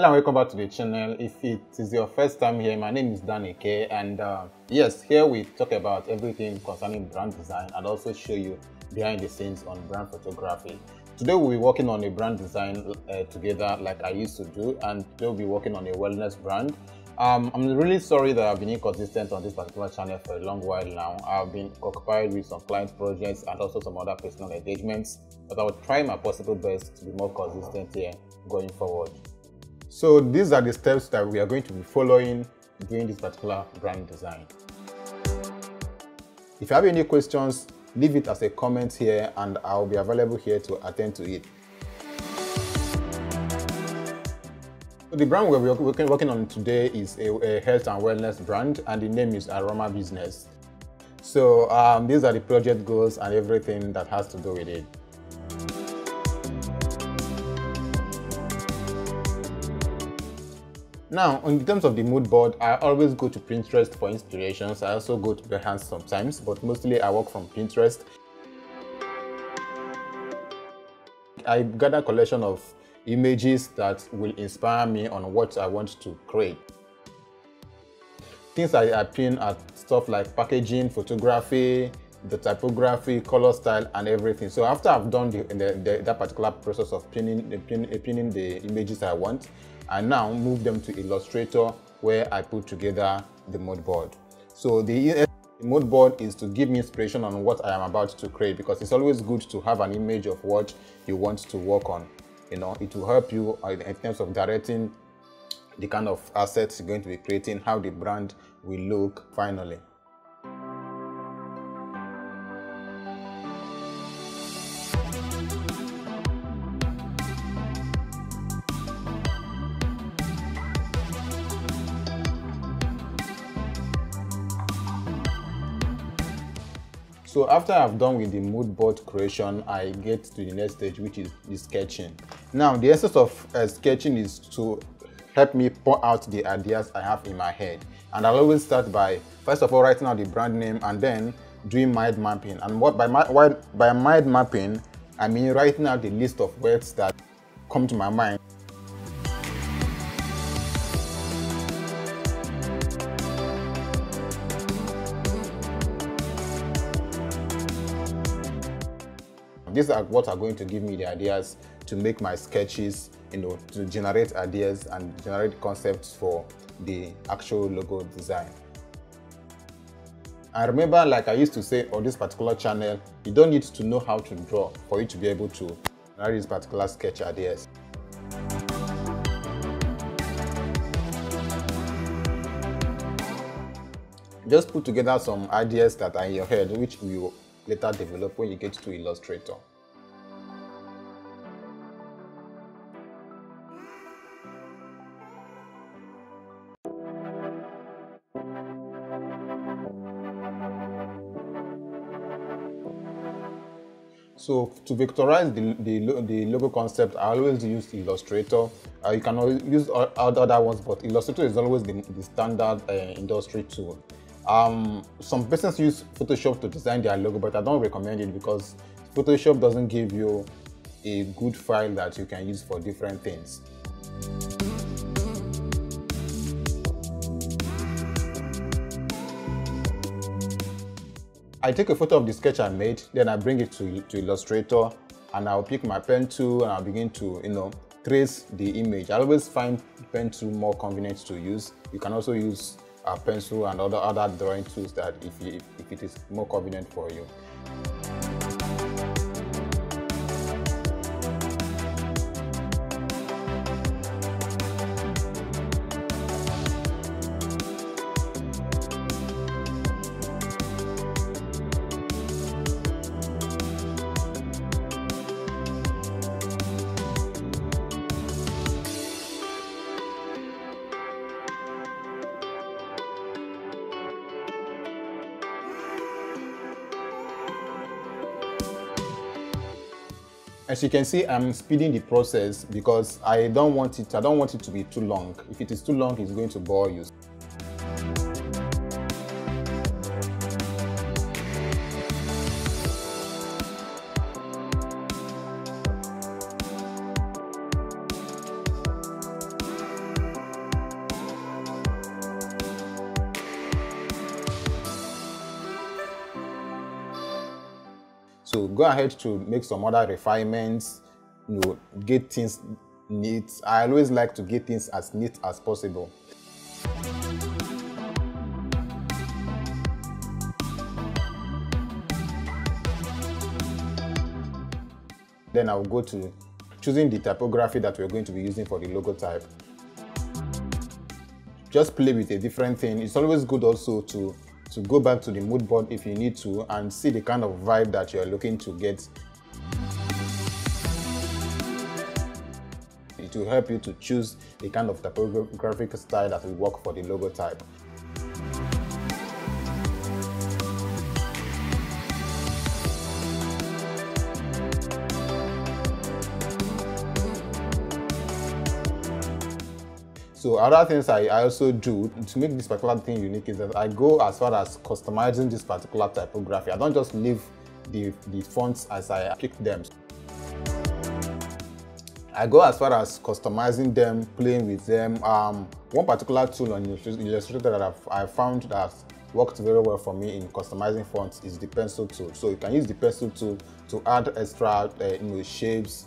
Hello and welcome back to the channel. If it is your first time here, my name is Dan Eke, and yes, here we talk about everything concerning brand design and also show you behind the scenes on brand photography. Today we'll be working on a brand design together like I used to do, and today we'll be working on a wellness brand. I'm really sorry that I've been inconsistent on this particular channel for a long while now. I've been occupied with some client projects and also some other personal engagements, but I will try my possible best to be more consistent here going forward. So these are the steps that we are going to be following during this particular brand design. If you have any questions, leave it as a comment here and I'll be available here to attend to it. So the brand we're working on today is a health and wellness brand, and the name is Aroma Business. So these are the project goals and everything that has to do with it. Now, in terms of the mood board, I always go to Pinterest for inspirations. I also go to Behance sometimes, but mostly I work from Pinterest. I gather a collection of images that will inspire me on what I want to create. Things I pin at stuff like packaging, photography, the typography, color style, and everything. So after I've done that particular process of pinning the images I want, I now move them to Illustrator, where I put together the mood board. So the mood board is to give me inspiration on what I am about to create, because it's always good to have an image of what you want to work on. You know, it will help you in terms of directing the kind of assets you're going to be creating, how the brand will look finally. So after I've done with the mood board creation, I get to the next stage, which is the sketching. Now, the essence of sketching is to help me pour out the ideas I have in my head. And I'll always start by, first of all, writing out the brand name and then doing mind mapping. And what by mind mapping, I mean writing out the list of words that come to my mind. These are what are going to give me the ideas to make my sketches, you know, to generate ideas and generate concepts for the actual logo design. I remember, like I used to say on this particular channel, you don't need to know how to draw for you to be able to generate these particular sketch ideas. Just put together some ideas that are in your head, which you later develop when you get to Illustrator. So to vectorize the logo concept, I always use Illustrator. You can use other ones, but Illustrator is always the standard industry tool. Some persons use Photoshop to design their logo, but I don't recommend it because Photoshop doesn't give you a good file that you can use for different things. I take a photo of the sketch I made, then I bring it to Illustrator, and I'll pick my pen tool and I'll begin to, you know, trace the image. I always find pen tool more convenient to use. You can also use pencil and other drawing tools that if it is more convenient for you. As you can see, I'm speeding the process because I don't want it to be too long. If it is too long, it's going to bore you. to go ahead to make some other refinements, you know, get things neat. I always like to get things as neat as possible. Then I'll go to choosing the typography that we're going to be using for the logotype. Just play with a different thing. It's always good also to go back to the mood board if you need to and see the kind of vibe that you're looking to get. It will help you to choose the kind of typographic style that will work for the logotype. So other things I also do to make this particular thing unique is that I go as far as customizing this particular typography. I don't just leave the fonts as I pick them. I go as far as customizing them, playing with them. One particular tool on Illustrator that I found that worked very well for me in customizing fonts is the pencil tool. So you can use the pencil tool to add extra shapes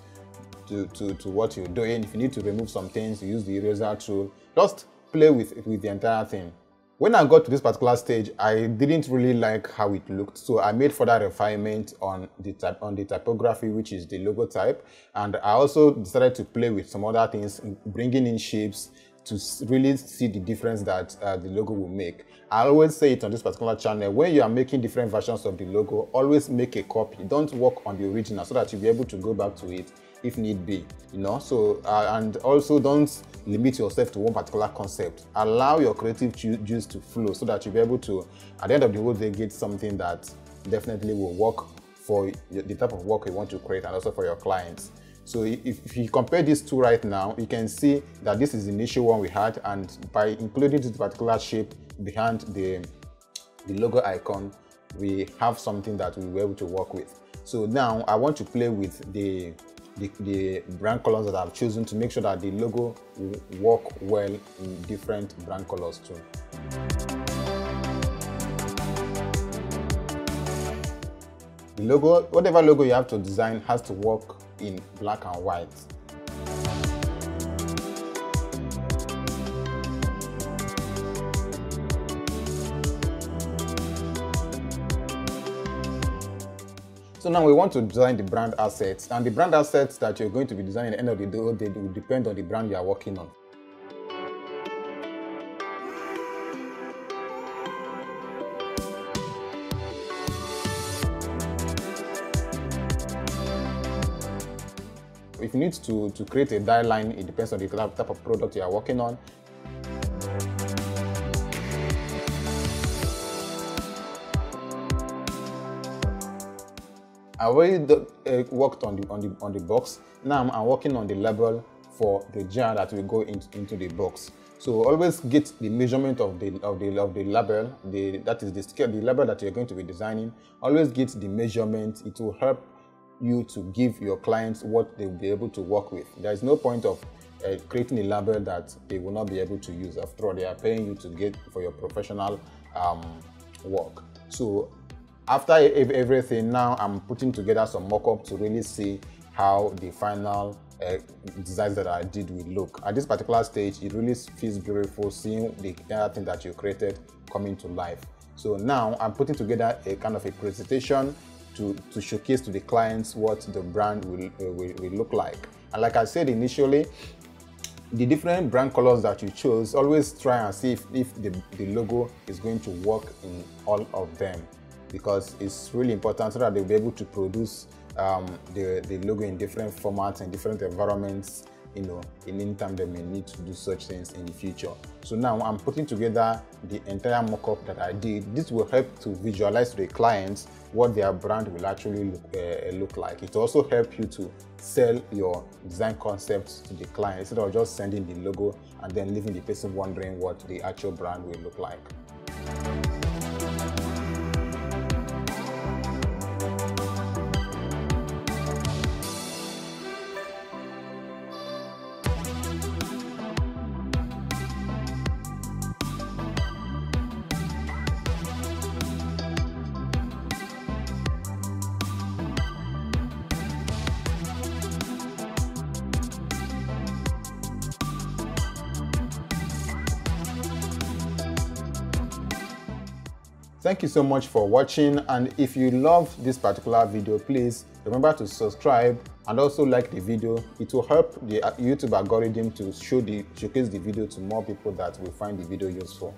to what you're doing. If you need to remove some things, use the eraser tool. Just play with the entire thing. When I got to this particular stage, I didn't really like how it looked, so I made further refinement on the typography, which is the logotype, and I also decided to play with some other things, bringing in shapes to really see the difference that the logo will make. I always say it on this particular channel, when you are making different versions of the logo, always make a copy. Don't work on the original so that you'll be able to go back to it if need be, you know. So and also don't limit yourself to one particular concept. Allow your creative juice to flow so that you'll be able to, at the end of the whole day, get something that definitely will work for the type of work you want to create and also for your clients. So if you compare these two right now, you can see that this is the initial one we had, and by including this particular shape behind the logo icon, we have something that we were able to work with. So now I want to play with the brand colors that I've chosen to make sure that the logo will work well in different brand colors too. The logo, whatever logo you have to design, has to work in black and white. So now we want to design the brand assets, and the brand assets that you're going to be designing at the end of the day will depend on the brand you are working on. If you need to create a dye line, it depends on the type of product you are working on. I already worked on the box. Now I'm working on the label for the jar that will go into the box. So always get the measurement of the label. That is the scale, the label that you're going to be designing. Always get the measurement. It will help you to give your clients what they will be able to work with. There is no point of creating a label that they will not be able to use. After all, they are paying you to get for your professional work. So after everything, now I'm putting together some mock-up to really see how the final designs that I did will look. At this particular stage, it really feels beautiful seeing the entire thing that you created coming to life. So now I'm putting together a kind of a presentation to showcase to the clients what the brand will look like. And like I said initially, the different brand colors that you chose, always try and see if the logo is going to work in all of them, because it's really important so that they'll be able to produce the logo in different formats and different environments, you know, in any time they may need to do such things in the future. So now I'm putting together the entire mock-up that I did. This will help to visualize to the clients what their brand will actually look like. It also helps you to sell your design concepts to the client instead of just sending the logo and then leaving the person wondering what the actual brand will look like. Thank you so much for watching, and if you love this particular video, please remember to subscribe and also like the video. It will help the YouTube algorithm to showcase the video to more people that will find the video useful.